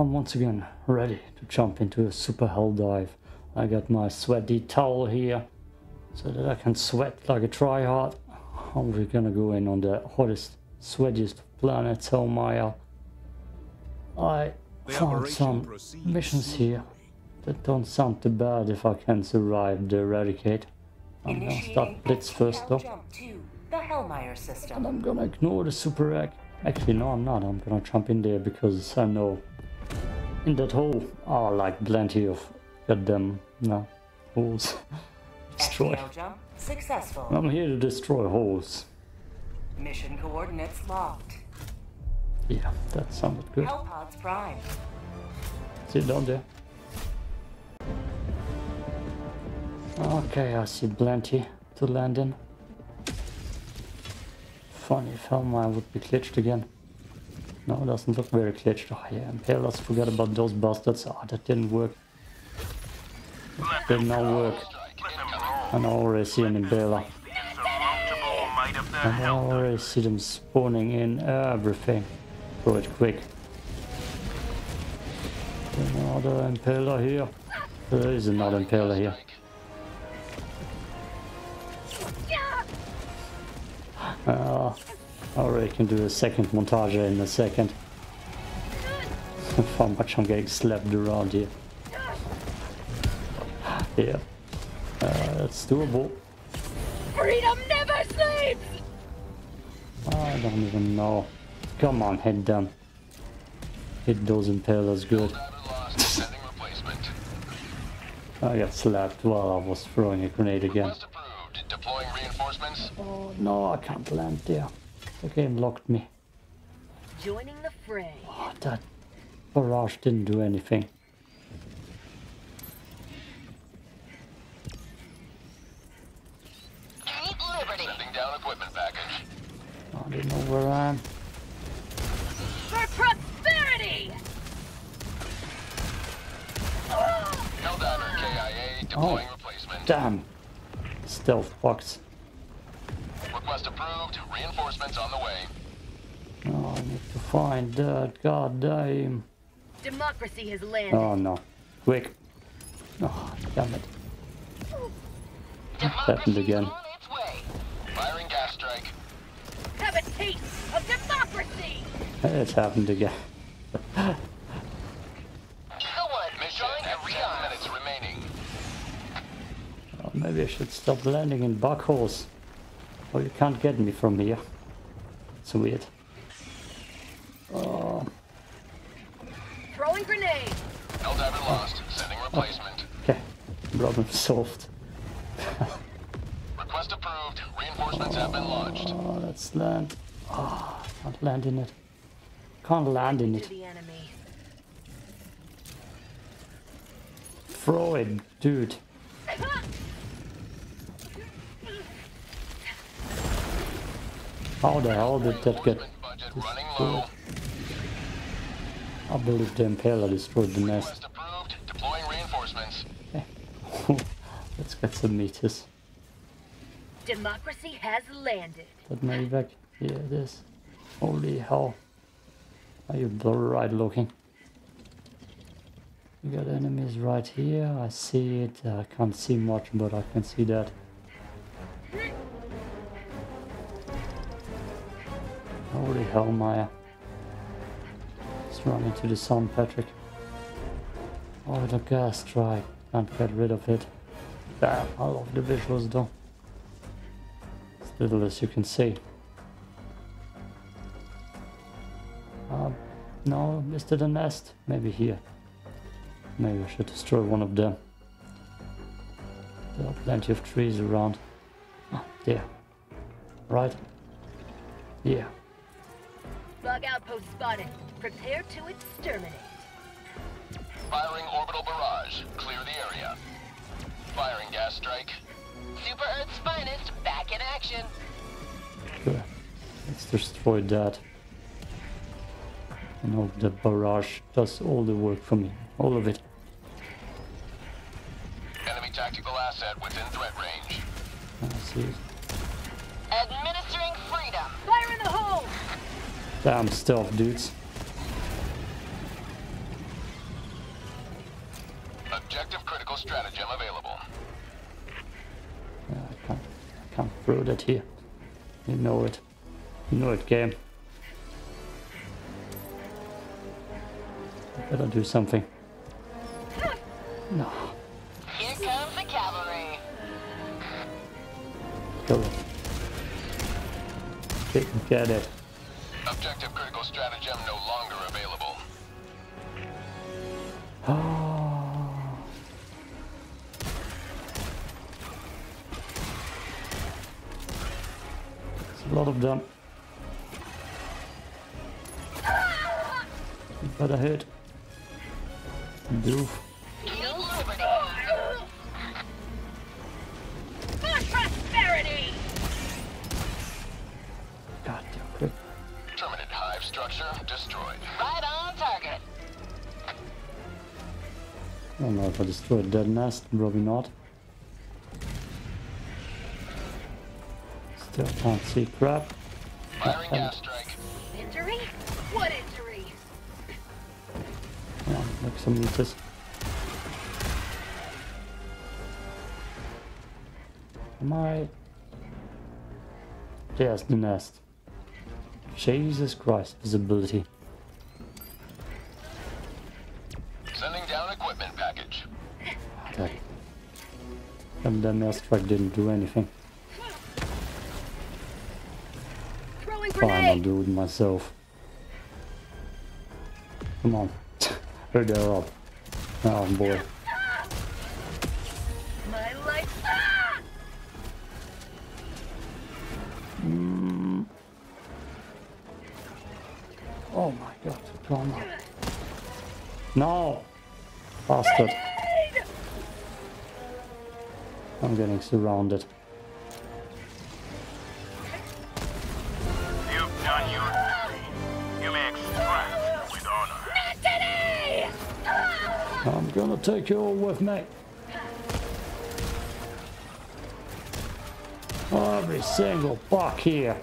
I'm once again ready to jump into a super hell dive. I got my sweaty towel here so that I can sweat like a tryhard. And we're gonna go in on the hottest, sweatiest planet, Hellmire. I found some missions here that don't sound too bad if I can survive the Eradicate. I'm gonna start Blitz first though. And I'm gonna ignore the Super Egg. Actually, no, I'm not. I'm gonna jump in there because I know in that hole are like plenty of goddamn holes. Destroy. Successful. I'm here to destroy holes. Mission coordinates locked. Yeah, that sounded good. Hellpods prime. Sit down there. Okay, I see plenty to land in. Funny if Hellmire would be glitched again. No, it doesn't look very glitched. Oh yeah, hell, let's forget about those bastards. Ah, that didn't work. That did not work. And I already see an Imbela. And I already see them spawning in everything. Do it quick. Another Impaler here. There is another Impaler here. I already can do a second montage in a second. How much I'm getting slapped around here. Yeah. That's doable. Freedom never sleeps! I don't even know. Come on, hit them. Hit those Impalers good. I got slapped while I was throwing a grenade again. Deploying reinforcements. Oh no, I can't land there. The game locked me. Joining the fray. Oh, that barrage didn't do anything. Sending down equipment package. I don't know where I am. For prosperity. Helldiver KIA deploying replacement. Damn. Stealth box. Request approved. Reinforcements on the way. Oh, I need to find that. God damn. Democracy has landed. Oh no! Quick! Oh, damn it! Happened again. On its way. Firing gas strike. Have a taste of democracy. It's happened again. Maybe I should stop landing in bug holes. Oh, you can't get me from here. It's weird. Oh. Throwing grenade. Helldiver lost. Sending replacement. Okay. Problem solved. Request approved. Reinforcements have been launched. Oh, let's land. Oh, can't land in it. Can't land in it. Throw it, dude. How the hell did that get destroyed? I believe the Impaler destroyed the nest. Okay. Let's get some meters. Democracy has landed. That may back. Yeah, it is. Holy hell. Are you right looking? We got enemies right here. I see it. I can't see much, but I can see that. Holy Hellmire. Let's run into the sun, Patrick. Oh, the gas strike. Can't get rid of it. Damn, I love the visuals though. As little as you can see. No, is there a nest? Maybe here. Maybe I should destroy one of them. There are plenty of trees around. Oh, there. Right? Yeah. Bug outpost spotted. Prepare to exterminate. Firing orbital barrage. Clear the area. Firing gas strike. Super Earth's finest back in action. Good. Let's destroy that. And hope the barrage does all the work for me. All of it. Enemy tactical asset within threat range. I see it. Administering freedom. Fire in the hole! Damn stealth, dudes. stratagem available. Yeah, I can't throw that here. You know it. You know it, game. I better do something. No. Here comes the cavalry. Kill it. Get it. Objective critical stratagem no longer available. Oh. There's a lot of them. Better hit. Doof. I don't know if I destroyed that nest, probably not. Still can't see crap. Firing gas strike. Injury? What injury? Yeah, make some meters. Am I? There's the nest. Jesus Christ, visibility. And then the airstrike didn't do anything. Fine, I'll do it myself. Come on. Here they are up. Oh boy. My life. Oh my god, come on. No! Bastard. I'm getting surrounded. You've done your duty. You may extract with honor. I'm gonna take you all with me. Every single buck here.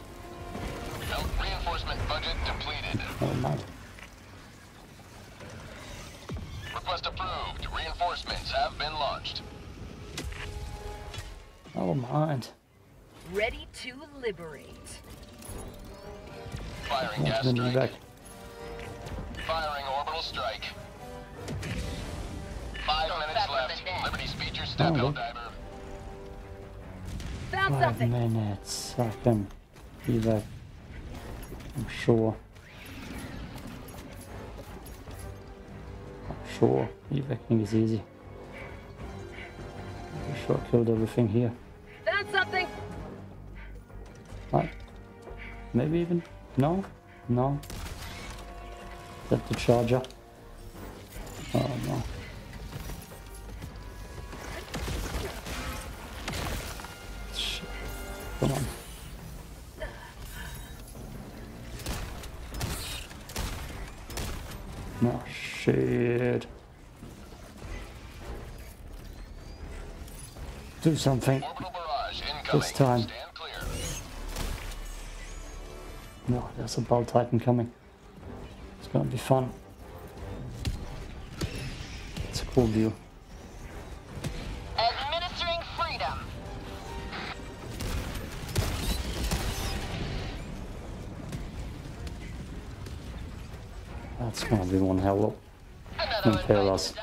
Reinforcement budget depleted. Oh man. Request approved. Reinforcements have been launched. Oh, mind. Ready to liberate. Firing gas strike. Back. Firing orbital strike. 5 minutes left. Liberty speed your step, Helldiver. Found something. 5 minutes. I can be back. I'm sure. I'm sure. Evacuating is easy. I'm sure I killed everything here. Something. Right. Maybe even no, no. Is that the charger? Oh no. Shit. Come on. No shit. Do something. This time. No, there's a Ball Titan coming. It's gonna be fun. It's a cool view. Administering freedom. That's gonna be one hell up. Impale us.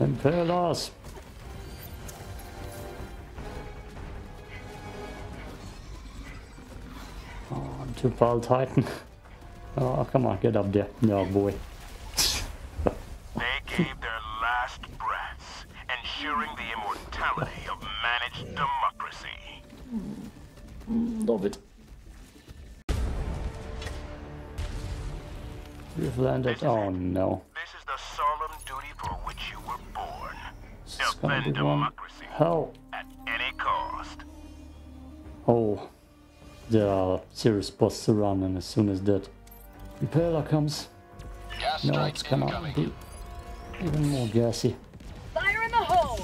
Impale us. To Ball Titan. Oh, come on, get up there. No, boy. They gave their last breaths, ensuring the immortality of managed democracy. Love it. We've landed. Oh, no. This is the solemn duty for which you were born. Defend democracy. Hell. At any cost. Oh. There are serious bosses around, and as soon as that impeller comes, no, it's gonna be even more gassy. Fire in the hole!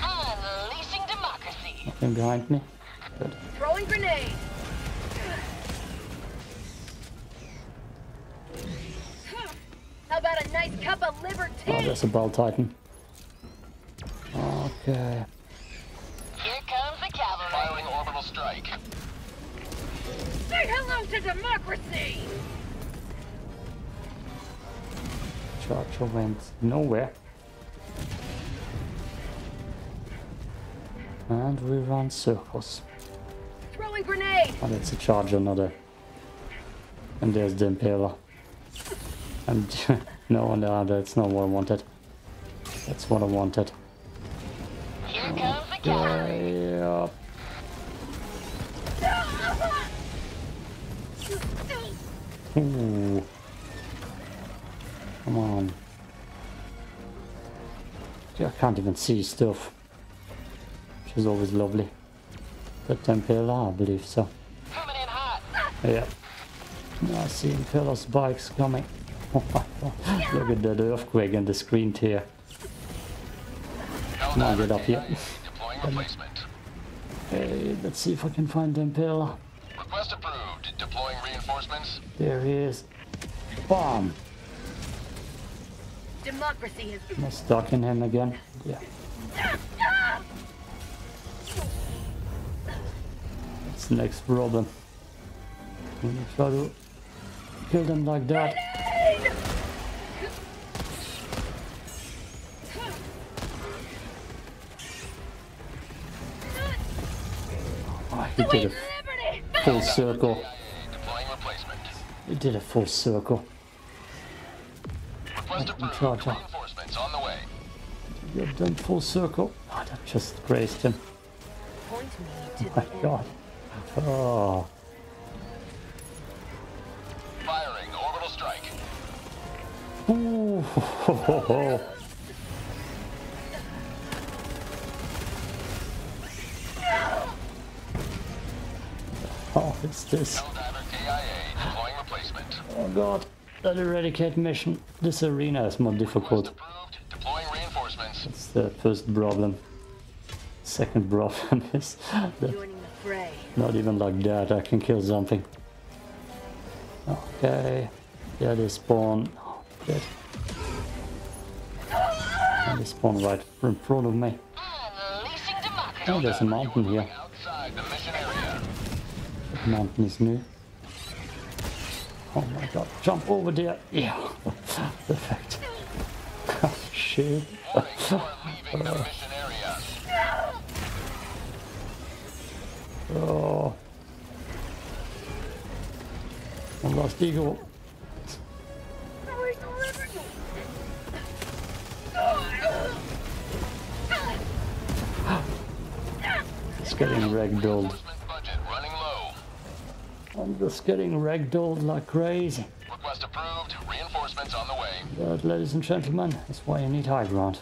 Unleashing democracy! Nothing behind me. Good. Throwing grenade! How about a nice cup of liberty? Oh, there's a Ball Titan. Okay. Here comes the cavalry. Firing orbital strike. Say hello to democracy! Charger went nowhere. And we run circles. Throwing grenade! Oh, that's a charger, not a... And there's the Impaler. And no, that's not what I wanted. That's what I wanted. Here comes the cavalry. Yep. Ooh. Come on. I can't even see stuff. Which is always lovely. The Impaler, I believe so. Coming in hot. Yeah. I see Impaler spikes coming. Look at that earthquake and the screen tear. Come on, get up here. Hey, let's see if I can find the Impaler. Request approved. Deploying reinforcements. There he is. Bomb. Democracy is. I'm stuck in him again. Yeah. That's the next problem. I'm gonna try to kill them like that. Oh, he did a full circle. He did a full circle. Charger. He did a full circle. Oh, that just grazed him. Oh my god. Oh. Ooh, ho, ho, ho. Oh, it's this. Oh god, that eradicate mission. This arena is more difficult. That's the first problem. Second problem is that not even like that I can kill something. Okay, yeah, they spawn. Dead. And they spawn right in front of me. Oh, there's a mountain here. That mountain is new. Oh my god, jump over there. Yeah, perfect. Oh, shit. Oh. One last eagle. It's getting ragdolled. I'm just getting ragdolled like crazy. Request approved. Reinforcements on the way. But, ladies and gentlemen, that's why you need high ground.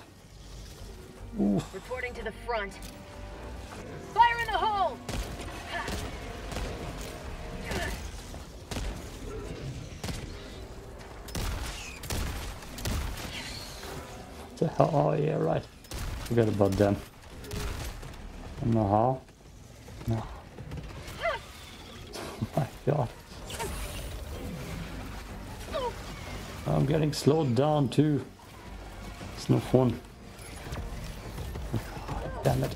Oof. Reporting to the front. Fire in the hole! Oh yeah, right. Forgot about them. I don't know how. No. Oh my god. I'm getting slowed down too. It's no fun. Damn it.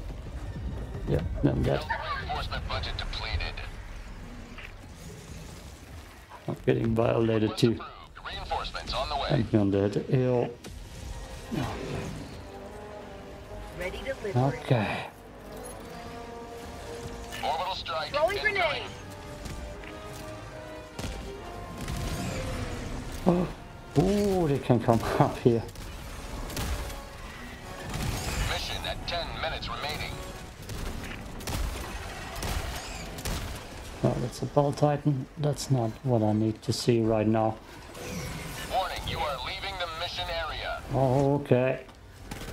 Yep, I'm dead. I'm getting violated too. I'm on the hill. Ready to live. Okay. Orbital strike. Rolling grenade. Oh. Oh, they can come up here. Mission at 10 minutes remaining. Oh, that's a ball titan. That's not what I need to see right now. Warning, you are leaving the mission area. Oh, okay.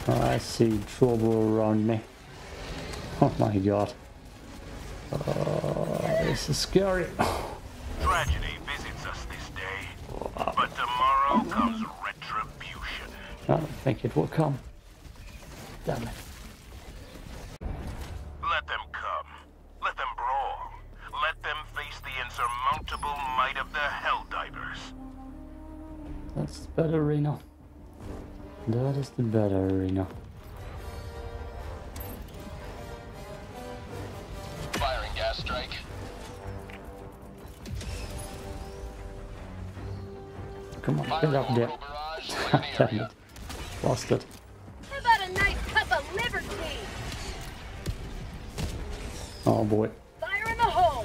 I see trouble around me. Oh my god. This is scary. Tragedy visits us this day, but tomorrow comes retribution. I don't think it will come. Damn it. Let them come. Let them brawl. Let them face the insurmountable might of the Helldivers. That's better, Reno. That is the better arena. Come on, get it up there. Damn it. Lost it. How about a nice cup of liberty? Oh boy. Fire in the hole.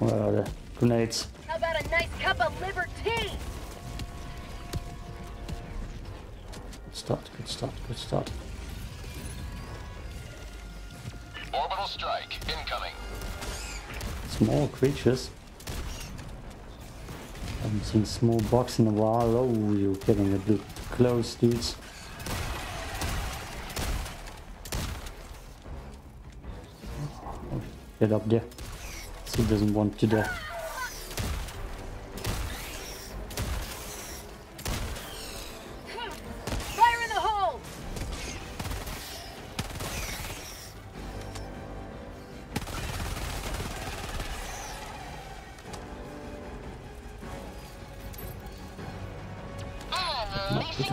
Where are the grenades? How about a nice cup of liberty? Good start. Orbital strike incoming. Small creatures. Haven't seen small box in a while. Oh, you're getting a bit close, dudes. Oh, get up there. He doesn't want to die.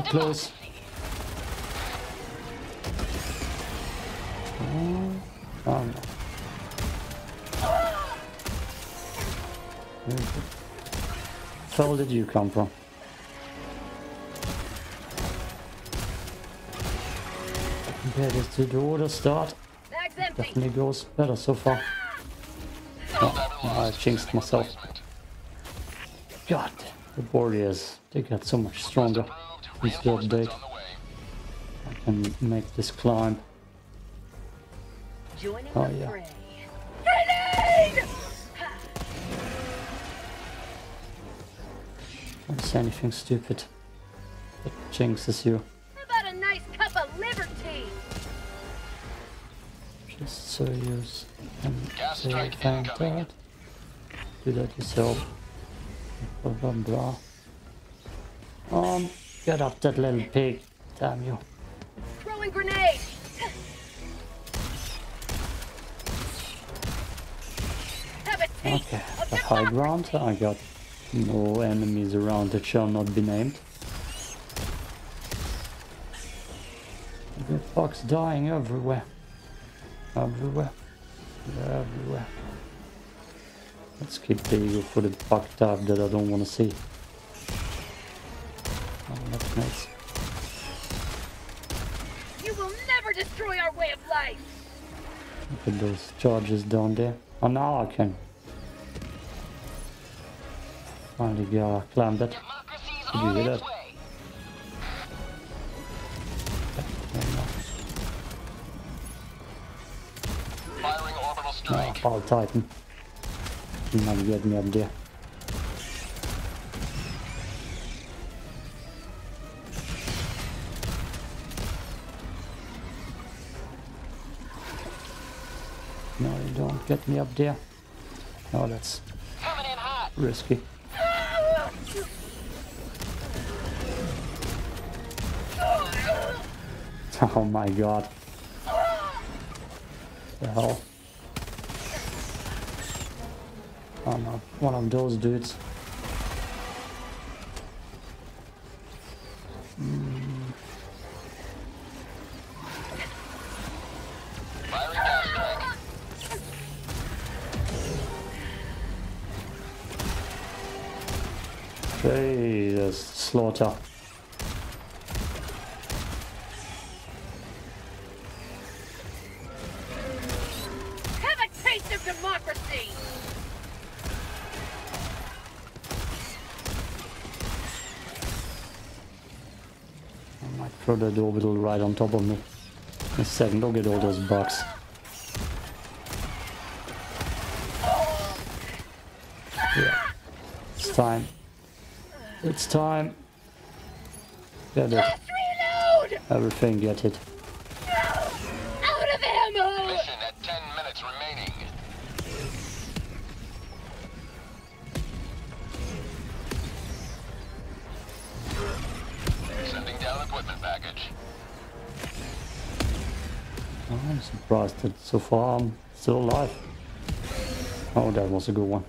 Close. Oh, no. Where the hell did you come from? Compared to the order start, definitely goes better so far. Oh, I jinxed myself. God, the warriors, they got so much stronger. This update. I can make this climb. Oh yeah. Don't say anything stupid. It jinxes you. How about a nice cup of liberty? Just so you can say that. Do that yourself. Blah blah blah. Get up that little pig, damn you. Throwing grenade! Okay, the high ground. I got no enemies around that shall not be named. The fox dying everywhere. Everywhere. Let's keep the eagle for the bug type that I don't want to see. That's nice. You will never destroy our way of life. Look at those charges down there. Oh, now I can finally climb that. Did you hear that? Firing orbital strike. Power Titan. You might get me up there. Get me up there. Oh, that's risky. Oh my god. The hell. Oh no, one of those dudes. Slaughter. Have a taste of democracy. I might throw that orbital right on top of me. In a second, look at all those bugs. Yeah. It's time. It's time. Get it. Let's reload! Everything get hit. No! Out of ammo! Mission at 10 minutes remaining. Sending down equipment package. Oh, I'm surprised that so far I'm still alive. Oh, that was a good one.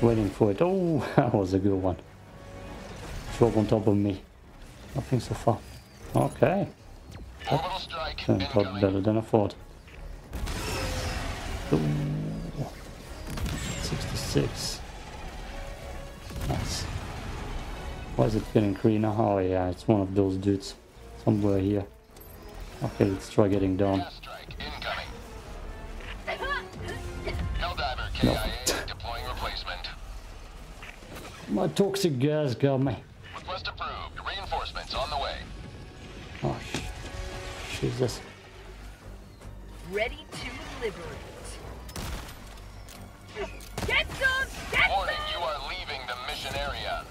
Waiting for it. Oh, that was a good one. Drop on top of me. Nothing so far. Okay. That turned out better than I thought. 6. Nice. Why is it getting greener? Oh yeah, it's one of those dudes somewhere here. Okay, let's try getting down. Helldiver, KIA, no. Deploying replacement. My toxic gas got me. Request approved. Reinforcements on the way. Oh, Jesus. Ready to liberate. Get some! Get warning, some! You are leaving the mission area.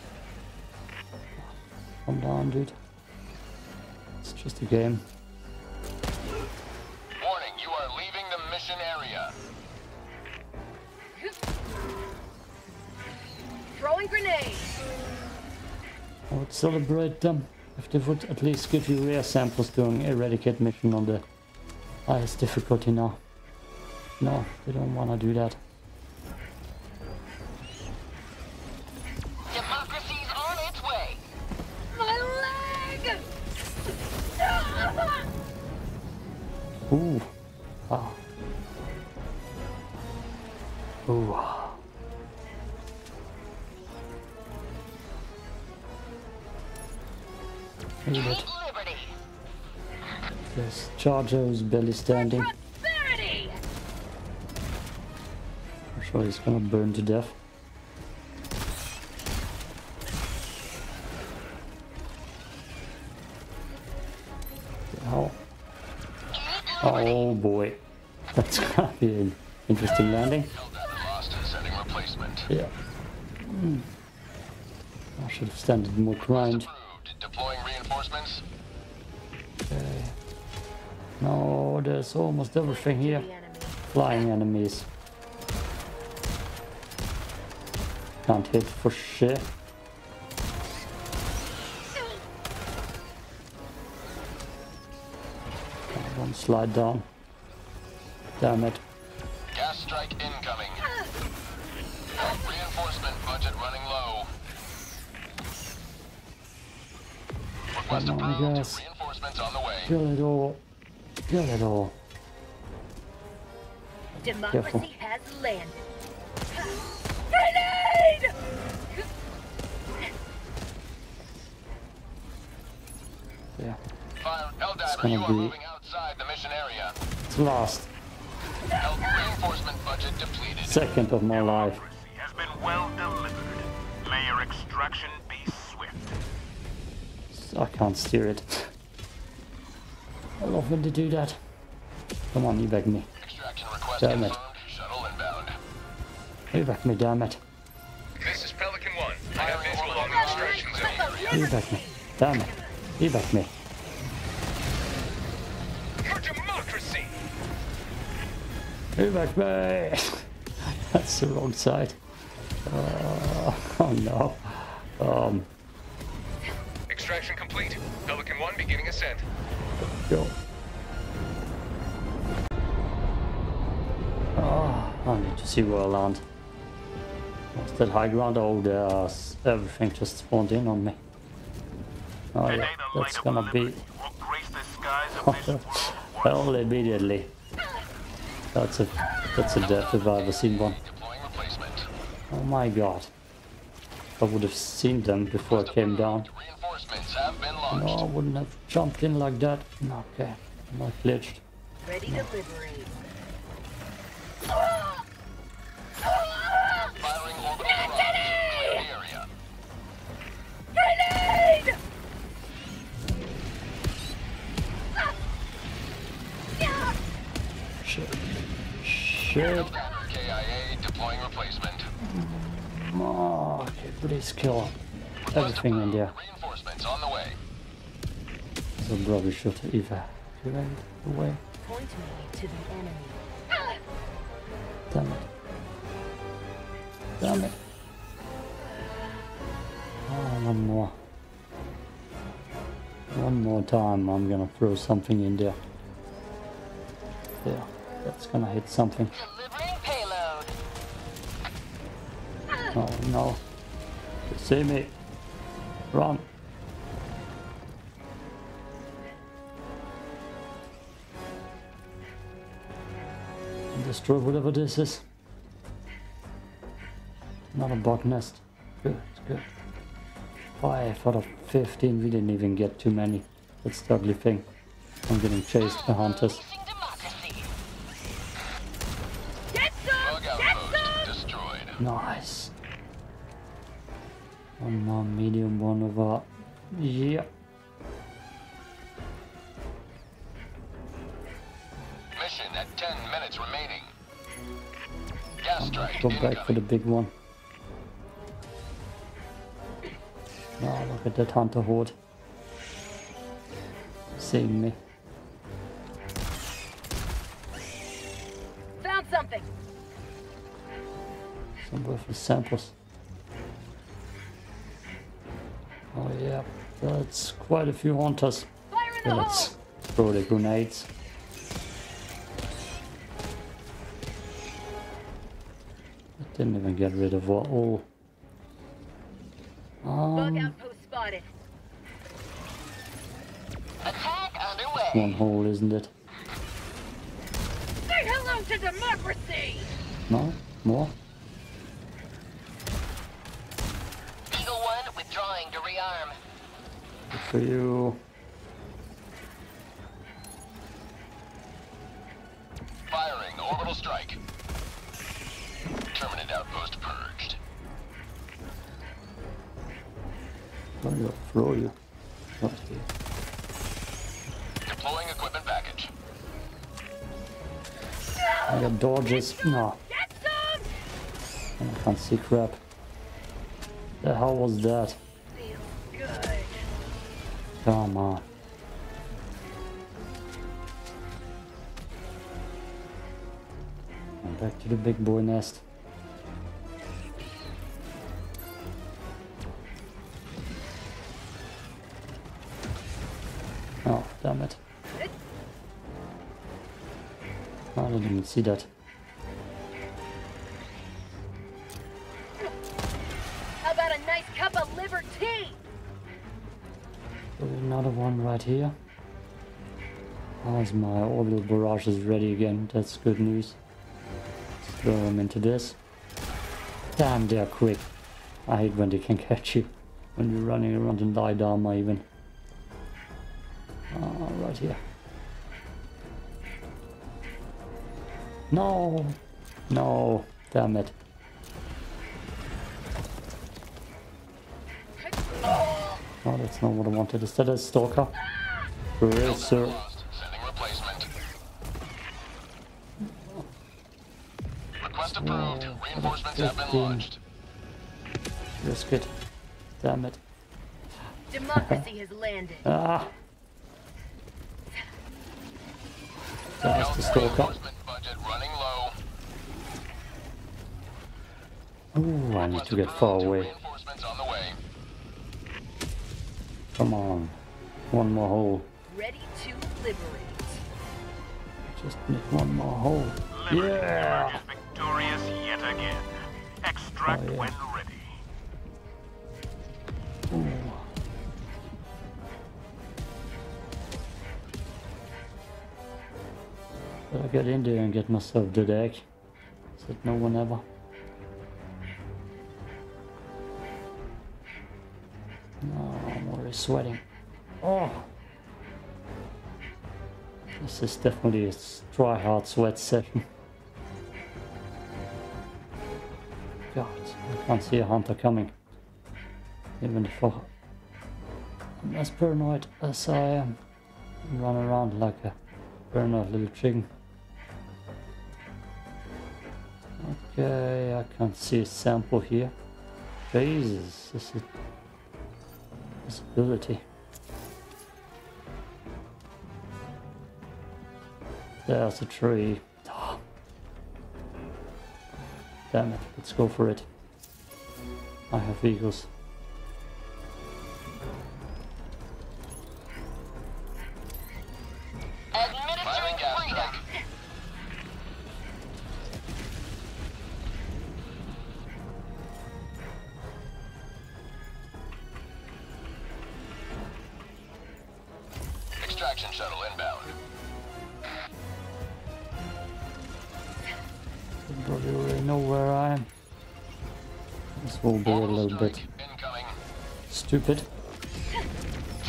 Come down, dude. It's just a game. Warning, you are leaving the mission area. Throwing grenades. I would celebrate them if they would at least give you rare samples during eradicate mission on the highest difficulty now. No, they don't want to do that. Democracy's on its way. My leg! Ooh. Wow. Ooh. Liberty. This charger is barely standing. I'm sure he's gonna burn to death. How? Oh boy, that's gonna be an interesting landing. Yeah. I should have standed more grind. Deploying reinforcements. Okay. No, there's almost everything here. Flying enemies. Can't hit for shit. I won't slide down. Damn it. Gas strike incoming. Reinforcement budget running low. Come on, guys. Reinforcements on the way. Kill it all. Kill it all. Democracy careful. Has landed. Grenade! Yeah. Fire, it's gonna be. The mission area. It's lost. Reinforcement budget depleted. Second of my life. Has been well delivered. May your extraction be swift. I can't steer it. I love when they do that. Come on, evac me. Extraction request damn it. Shuttle inbound. Evac me, damn it. This is Pelican 1. I have visual on the extraction zone. Evac me. Damn it. Evac me. For democracy! Evac me! That's the wrong side. Oh no. Extraction complete. Pelican 1 beginning ascent. Go. Oh, I need to see where I land. What's that high ground? Oh, there's everything just spawned in on me. Oh yeah, that's gonna be... Hell immediately. That's a death if I've ever seen one. Oh my god. I would have seen them before I came down. No, I wouldn't have jumped in like that. Okay, I'm not glitched. Ready to liberate. Firing orbital area. Grenade! Shit. Shit. KIA deploying replacement. Oh, okay, please kill everything in there. Reinforcements on the way. So probably should evacuate away. Point me to the enemy. Damn it. Damn it. Oh, one more. One more time I'm gonna throw something in there. Yeah, that's gonna hit something. Oh no. You see me. Run. Destroy whatever this is. Another bot nest. Good, good. 5 out of 15. We didn't even get too many. That's the ugly thing. I'm getting chased by hunters. Nice. One more medium, one of our... Yeah. Mission at 10 minutes remaining. Gas strike. Go back for the big one. Oh, look at that hunter horde. Seeing me. Found something. Some worthless samples. Oh yeah, that's quite a few hunters. So let's throw the grenades. I didn't even get rid of all. Bug outpost spotted. Attack underway. One hole, isn't it? Say hello to democracy. No, more. Withdrawing to rearm. Good for you. Firing orbital strike. Terminate outpost purged. I'll throw you. Deploying equipment package. I got dodges. No. I can't see crap. The hell was that? Come on. I'm back to the big boy nest. Oh, damn it. I didn't even see that. Another one right here. As my orbital barrage is ready again, that's good news. Let's throw them into this. Damn, they're quick. I hate when they can catch you, when you're running around in light armor even. Right here. No! No, damn it. Oh, that's not what I wanted. Is that a stalker? For real, sir. Sending replacement. Request approved. Reinforcements have been launched. Risk it. Damn it. Democracy has landed. Ah. That's the stalker. Ooh, I need to get far away. Come on, one more hole. Ready to liberate. Just need one more hole. Liberty yeah! Is victorious yet again. Extract oh, yeah. When ready. Ooh. Better get in there and get myself the deck. Is it no one ever? Sweating. Oh, this is definitely a try hard sweat session. God, I can't see a hunter coming. Even if I'm as paranoid as I am, I run around like a paranoid little chicken. Okay, I can't see a sample here. Jesus, this is. Visibility. There's a tree. Oh. Damn it, let's go for it. I have eagles. Extraction shuttle inbound. Probably already know where I am. This will be a little bit stupid.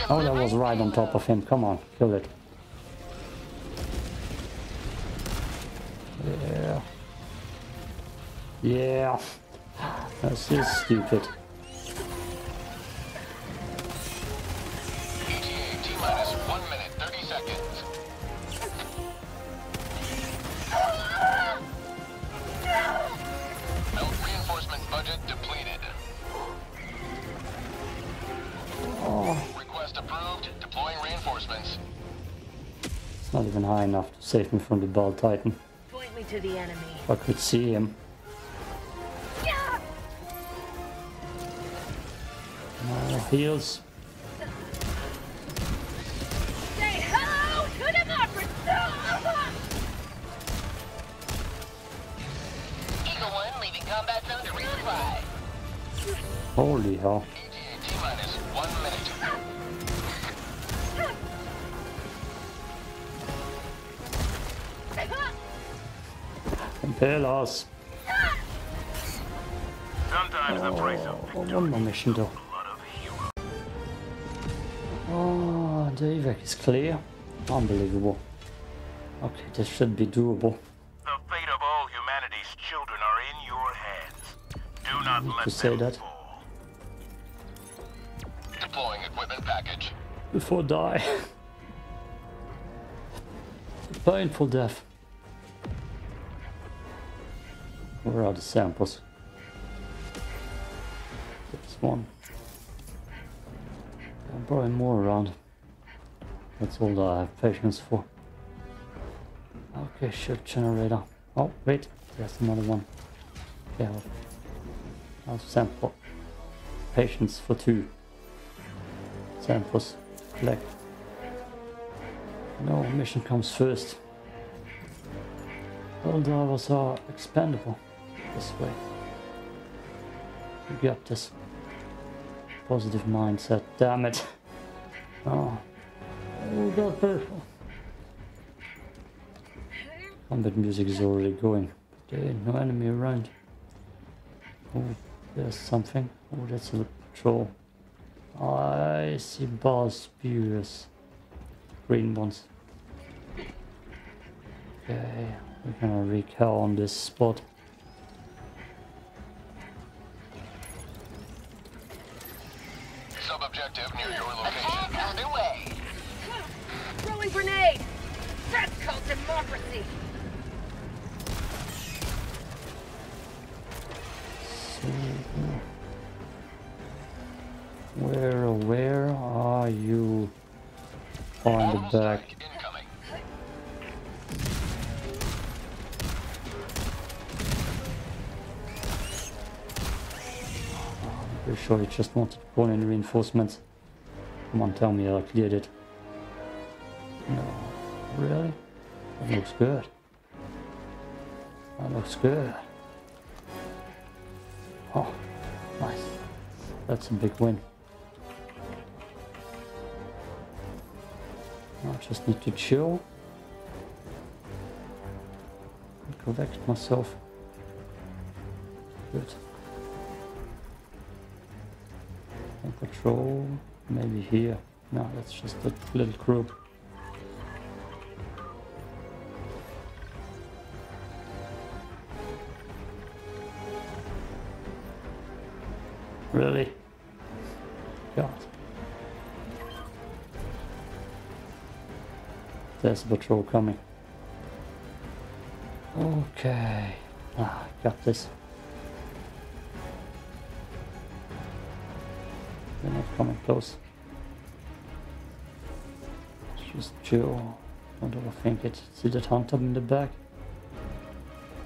Oh, that was right on top of him. Come on, kill it. Yeah. Yeah. That's just stupid. Not even high enough to save me from the bald titan. Point me to the enemy. I could see him. Yeah. Heals. Say hello to the monster. Eagle One leaving combat zone to resupply. Holy hell. Sometimes the price of one more mission though. Oh, the evac is clear. Unbelievable. Okay, this should be doable. The fate of all humanity's children are in your hands. Do not let them say that. Fall. Deploying equipment package. Before die. Painful death. Where are the samples? This one. There's probably more around. That's all that I have patience for. Okay, ship generator. Oh, wait. There's another one. Yeah. I'll sample. Patience for 2. Samples. Collect. No, mission comes first. Helldivers are expandable. This way. You got this. Positive mindset. Damn it. Oh. We got purple. Combat music is already going. There ain't no enemy around. Oh, there's something. Oh, that's a patrol. I see ball spears. Green ones. Okay. We're gonna wreak hell on this spot. Sub-objective near your location. Underway. Throwing grenade. That's called democracy. So, where are you? On the back. Pretty sure he just wanted to call in reinforcements. Come on, tell me I cleared it. No, really? That looks good. That looks good. Oh, nice. That's a big win. I just need to chill. And collect myself. Good. Patrol, maybe here. No, that's just a little group. Really? God. There's a patrol coming. Okay. Ah, got this. They're not coming close. It's just chill. Don't overthink it. See that hunter in the back?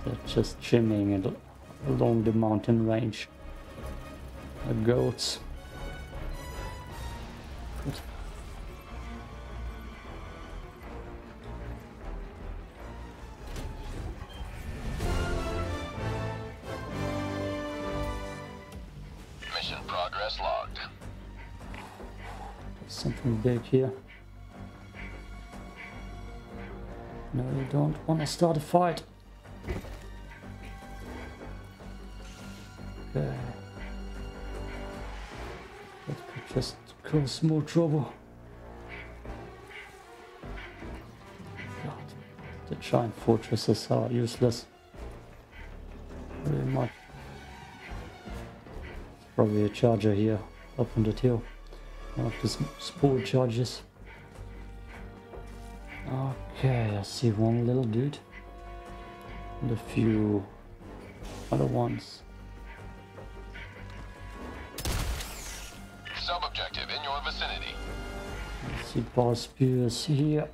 They're just shimmying it along the mountain range. The goats. Good. Something big here. No, you don't want to start a fight. Okay. just cause more trouble. God, the giant fortresses are useless. Pretty much. Probably a charger here up on that hill. One of the spore charges. Okay, I see one little dude. And a few other ones. Sub-objective in your vicinity. I see power spears here.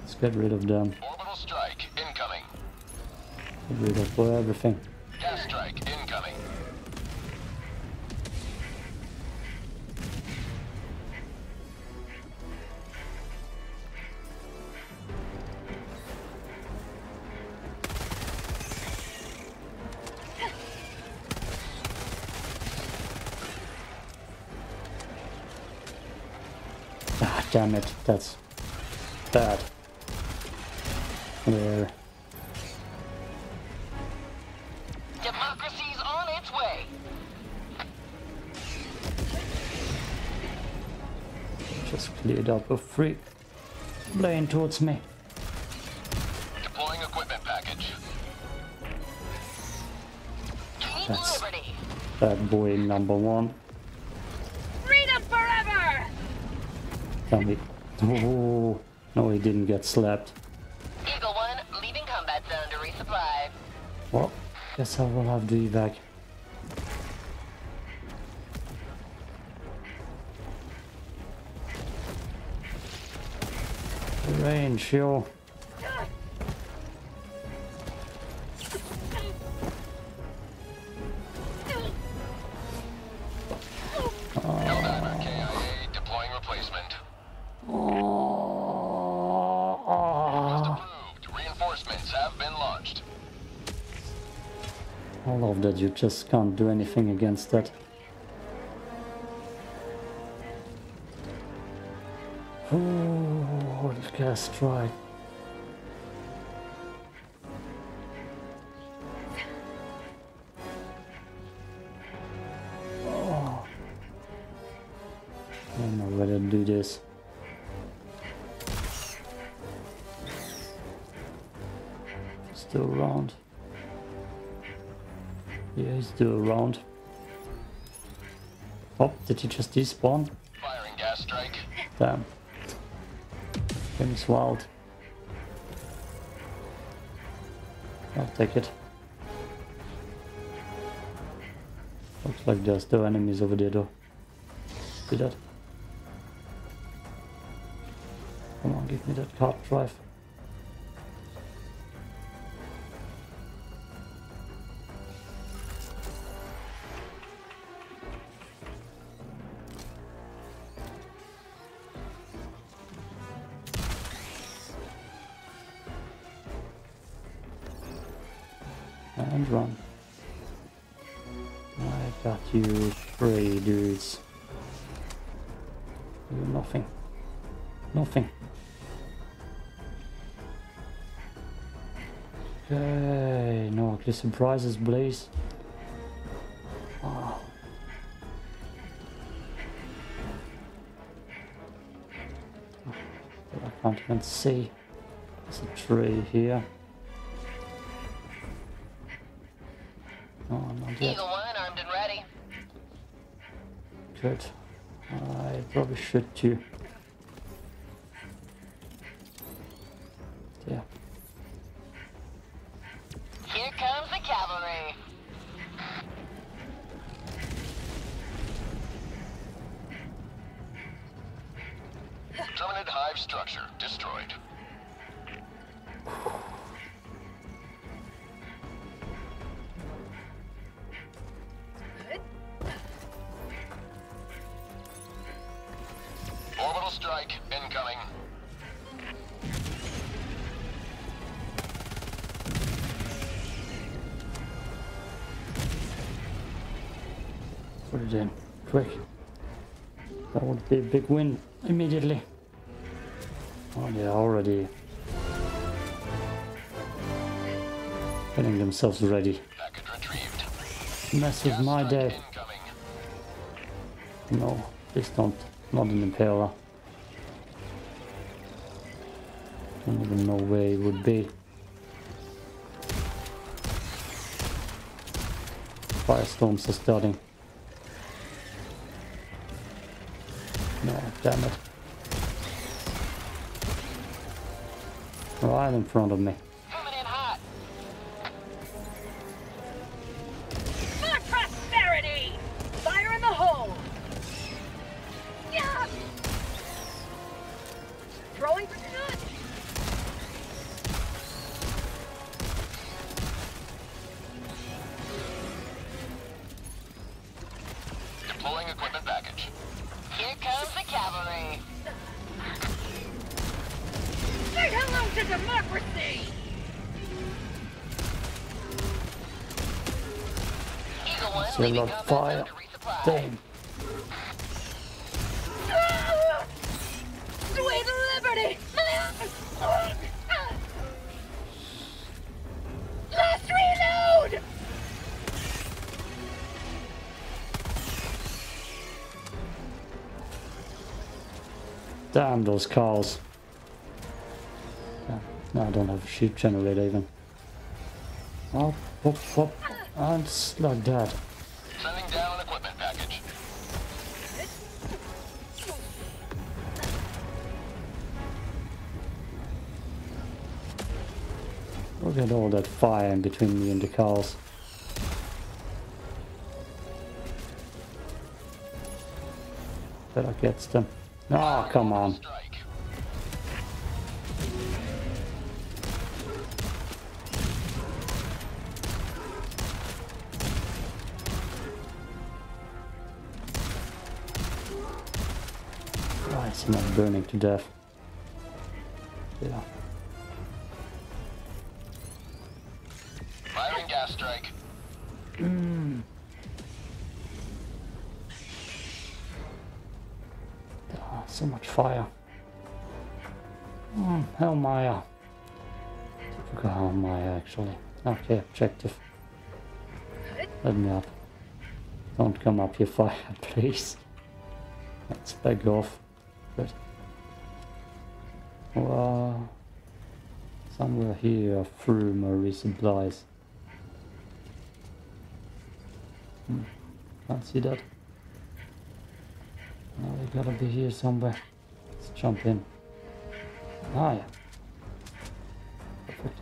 Let's get rid of them. Orbital strike incoming. Get rid of everything. Gas strike incoming. Damn it, that's bad. There. Democracy's on its way. Just cleared up a freak laying towards me. Deploying equipment package. That's bad boy number one. Tell me. Oh, no, he didn't get slapped. Eagle 1, leaving combat zone to resupply. Well, guess I will have to evac. Rain, chill. I love that you just can't do anything against that. Oh, the gas strike. Oh. I don't know whether to do this. Still round. Yeah, he's still around. Oh, did he just despawn? Firing gas strike. Damn. Game's wild. I'll take it. Looks like there's still enemies over there though. See that? Come on, give me that card drive. And run. I got you three dudes. Do nothing. Nothing. Okay, no ugly surprises, Blaze. Oh. But I can't even see. There's a tree here. Eagle 1 armed and ready. Good. I probably should too. Yeah. Here comes the cavalry. Terminated hive structure destroyed. Strike incoming. Put it in, quick. That would be a big win immediately. Oh, they're already getting themselves ready. Package retrieved. Mess with my day. Incoming. No. Please don't. Not an Impala. I don't even know where it would be. Firestorms are starting. No, damn it. Right in front of me. Coming in hot. For prosperity! Fire in the hole! Yeah! Throwing for good! Pulling equipment package. Here comes the cavalry. Say hello to democracy! Eagle One, leaving combat fire. Under resupply. Damn. Ah! The way to liberty! Ah! Last reload! Damn those cars. No, I don't have a sheep generator even. Oh, whoop, whoop. And just like that. Sending down an equipment package. Look at all that fire in between me and the cars. Better gets them. Ah, oh, come on. It's not burning to death. Yeah. Firing gas strike. Oh, so much fire. Hellmire. I forgot Hellmire actually. Okay, objective. Let me up. Don't come up here, fire, please. Let's back off. But, well, somewhere here through my resupplies. Can't see that. Now they gotta be here somewhere. Let's jump in. Ah, yeah. Perfect.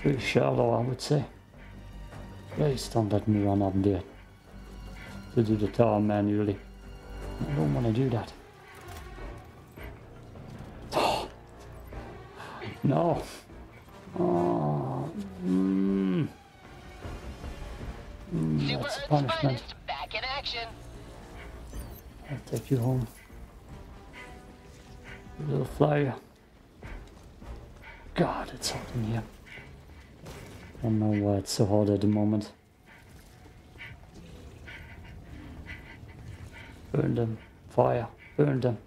Pretty shallow, I would say. Please don't let me run up there. To do the tower manually. I don't want to do that. Oh. No. Oh. That's a punishment. Back in action. I'll take you home. Little flyer. God, it's hot in here. I don't know why it's so hot at the moment. Burn them. Fire. Burn them.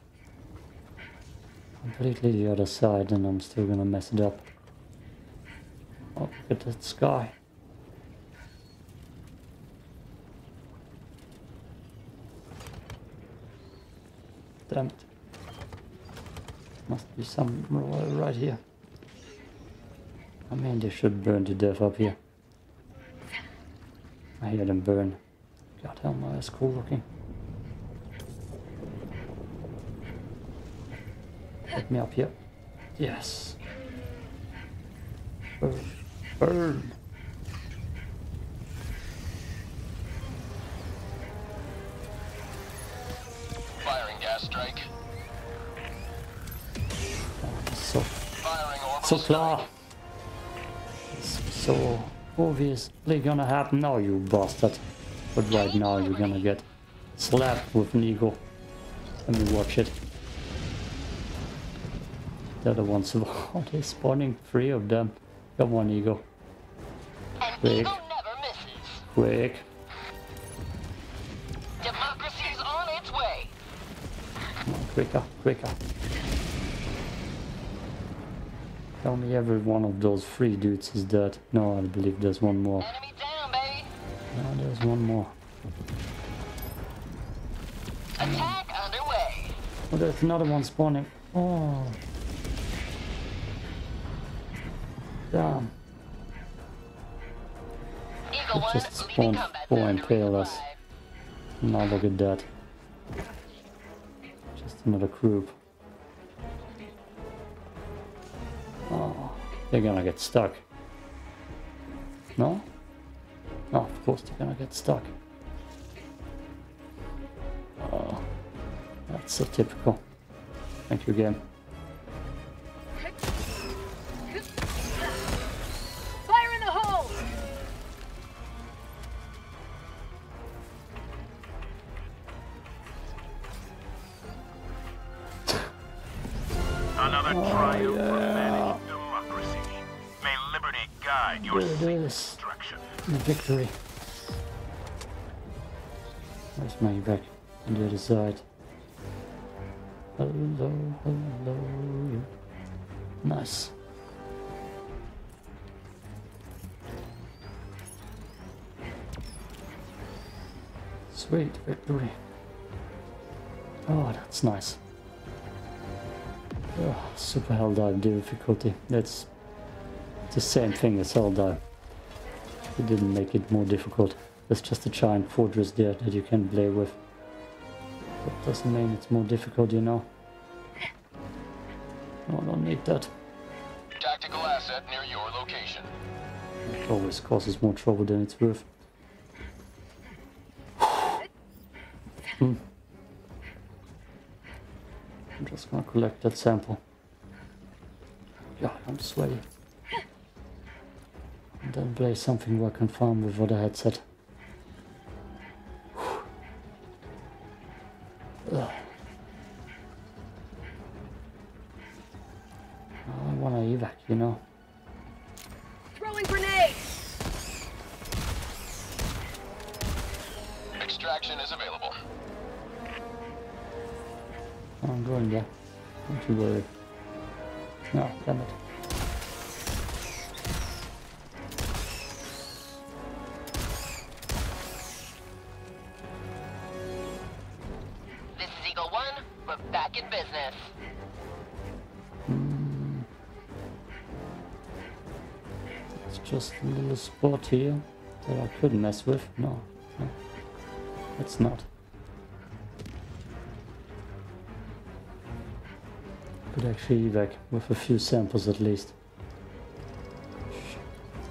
Completely the other side and I'm still gonna mess it up. Oh, look at that sky. Damn it. Must be some right here. I mean they should burn to death up here. I hear them burn. God, Hellmire is cool looking. Let me up here. Yes. Burn. Burn. Firing gas strike. Oh, so far. So obviously gonna happen now, you bastard. But right now you're gonna get slapped with an eagle. Let me watch it. The other ones are spawning, 3 of them. Come on, eagle. Quick. Quick. Democracy's on its way. Come on, quicker, quicker. Tell me every one of those 3 dudes is dead. No, I believe there's one more. Enemy down, baby. Oh, there's one more. Attack underway. Oh, there's another one spawning. Oh. Damn. It just spawned four impalers. Now look at that. Just another group. Oh, they're gonna get stuck. No? No, of course they're gonna get stuck. Oh, that's so typical. Thank you again. Fire in the hole! Another triumph of managed democracy. May liberty guide your seamless destruction. Victory. Where's my back? On the other side. Hello, hello. Nice. Sweet victory. Oh, that's nice. Oh, super Helldive difficulty. That's the same thing as Helldive. It didn't make it more difficult. There's just a giant fortress there that you can play with. That doesn't mean it's more difficult, you know. No, I don't need that. Tactical asset near your location. It always causes more trouble than it's worth. I'm just gonna collect that sample. Yeah, I'm sweaty. And then play something where I can farm with what I had said. I want to evac, you know. Throwing grenades. Extraction is available. I'm going there. Don't you worry. No, damn it. Just a little spot here that I could mess with. No, no, it's not. Could actually evac with a few samples at least.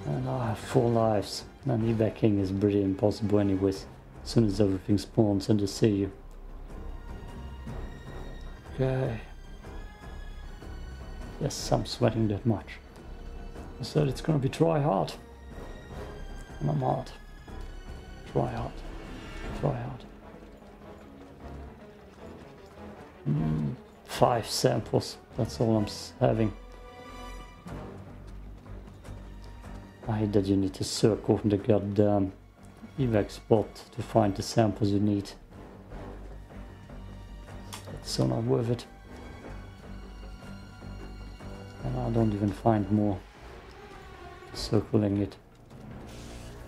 And I have 4 lives. And evacing is pretty impossible anyways. As soon as everything spawns and they see you. Okay. Yes, I'm sweating that much. I said it's gonna be try hard. And I'm hard. Try hard. Try hard. 5 samples. That's all I'm having. I hate that you need to circle from the goddamn evac spot to find the samples you need. It's so not worth it. And I don't even find more. Circling it.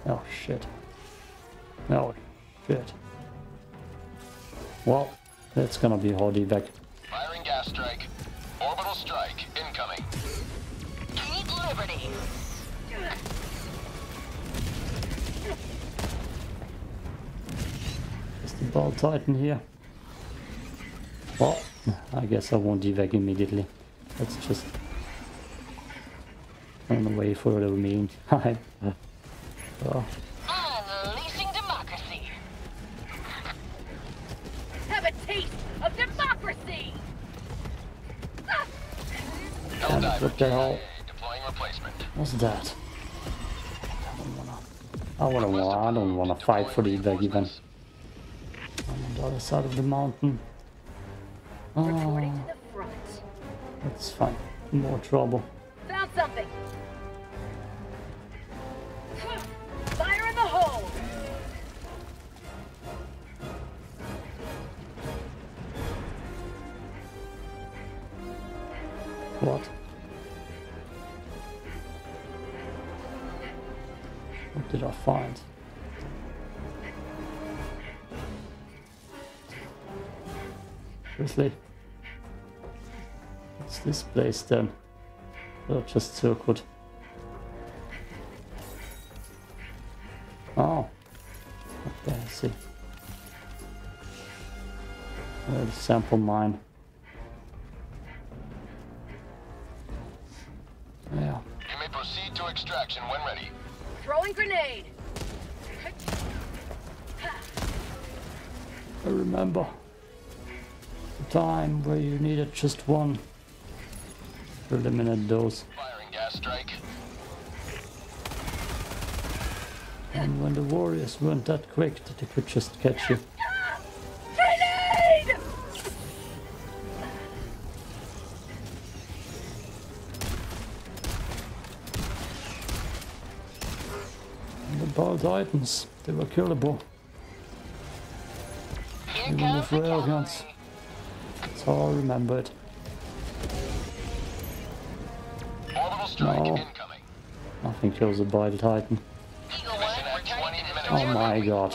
Oh shit. Oh shit. Well, that's gonna be hard evac. Firing gas strike. Orbital strike incoming. Keep liberty. Is the Ball Titan here? Well, I guess I won't evac immediately. Let's just on the way for the mean time. Oh. Unleashing democracy. Have a taste of democracy. What the hell? What's that? I don't wanna fight for the evac even. I'm on the other side of the mountain. Oh. That's fine. More trouble. Found something. Fire in the hole. What? What did I find? seriously? What's this place then? Oh, just circled. Oh, okay, I see. The sample mine. Yeah. You may proceed to extraction when ready. Throwing grenade. I remember the time where you needed just one to eliminate those. Firing gas strike. And when the warriors weren't that quick that they could just catch you. Grenade! And about items, they were killable. Even with railguns. That's how I remember it. No, nothing kills a bite titan. Oh my god.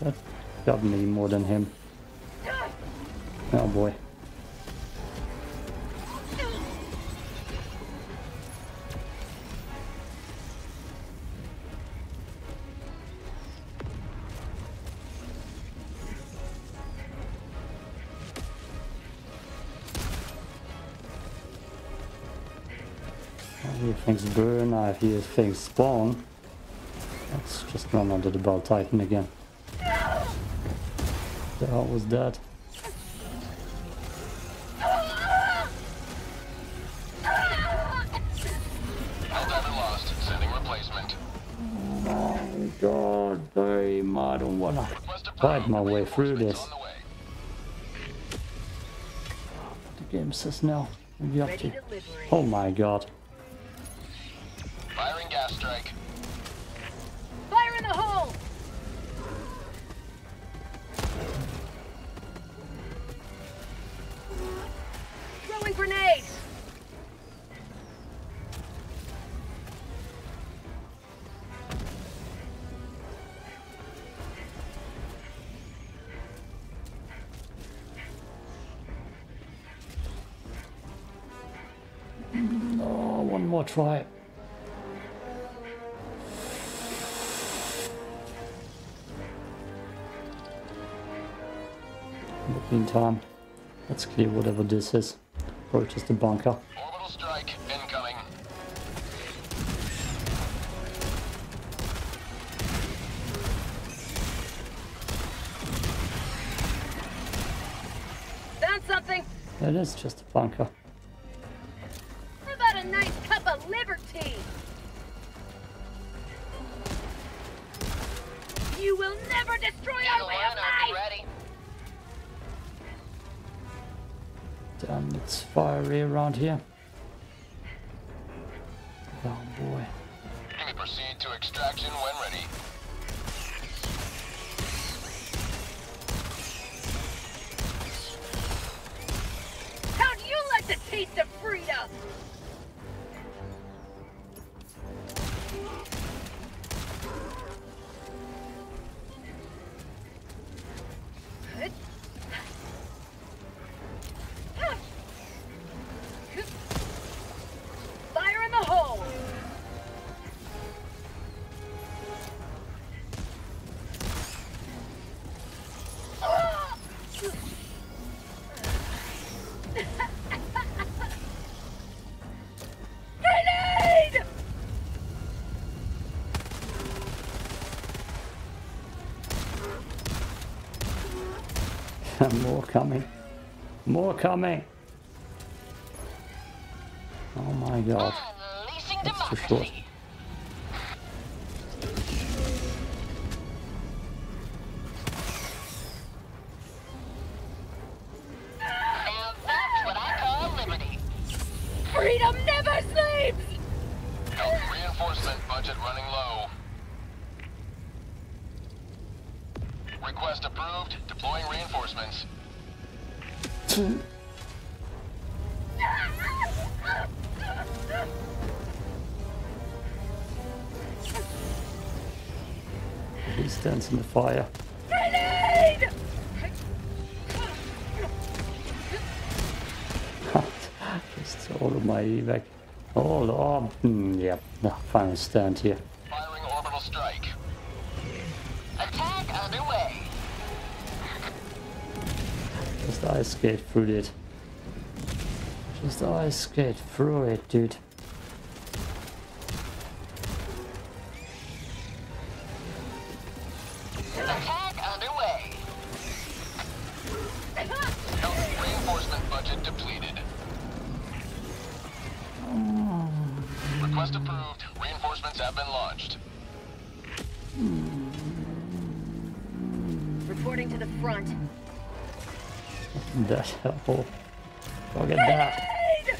That got me more than him. Oh boy. Things burn, I hear things spawn. Let's just run under the Bell Titan again. The hell was that? Helldiver lost, sending replacement. Oh my god, damn, I don't wanna fight my way through this. The game says no. You have to. Oh my god. Strike. Fire in the hole. Throwing grenades. Oh, one more try. Meantime, let's clear whatever this is. Probably just a bunker. Orbital strike incoming. Found something. It is just a bunker. How about a nice cup of liberty? You will never destroy our way of life. Ready. Damn, it's fiery around here. Oh boy. You may proceed to extraction when ready. How do you like the taste of freedom? More coming. More coming. Oh my god. That's too short. Now that's what I call liberty. Freedom never sleeps! Health reinforcement budget running low. Request approved. Deploying reinforcements. He stands in the fire. Grenade! Just all of my evac. Hold on. Yep. No, finally stand here. Firing orbital strike. Attack underway. Just ice skate through it. Just ice skate through it, dude. Attack underway. Health reinforcement budget depleted. Oh. Request approved. Reinforcements have been launched. Reporting to the front. That's helpful. Look at that.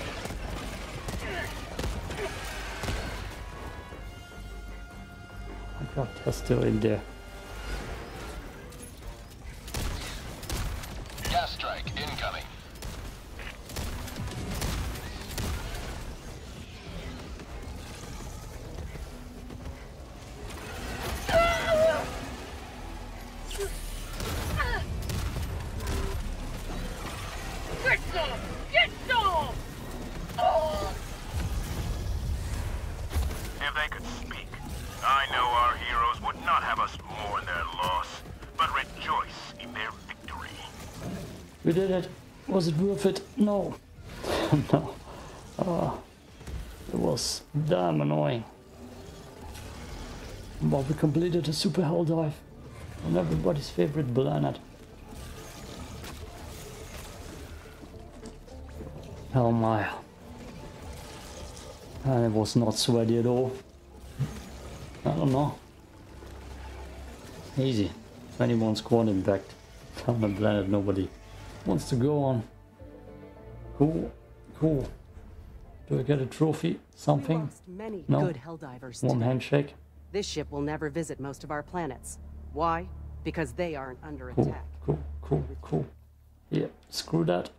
Oh my god, they're still in there. Gas strike incoming. We did it. Was it worth it? No. No. Oh, it was damn annoying. But we completed a super hell dive on everybody's favorite planet. Hellmire. And it was not sweaty at all. I don't know. Easy. 21 squad impact. On the planet nobody wants to go on. Cool, cool. Do I get a trophy? Something? No. Good Helldivers. One handshake. This ship will never visit most of our planets. Why? Because they aren't under attack. Cool, cool, cool, cool. Yeah, screw that.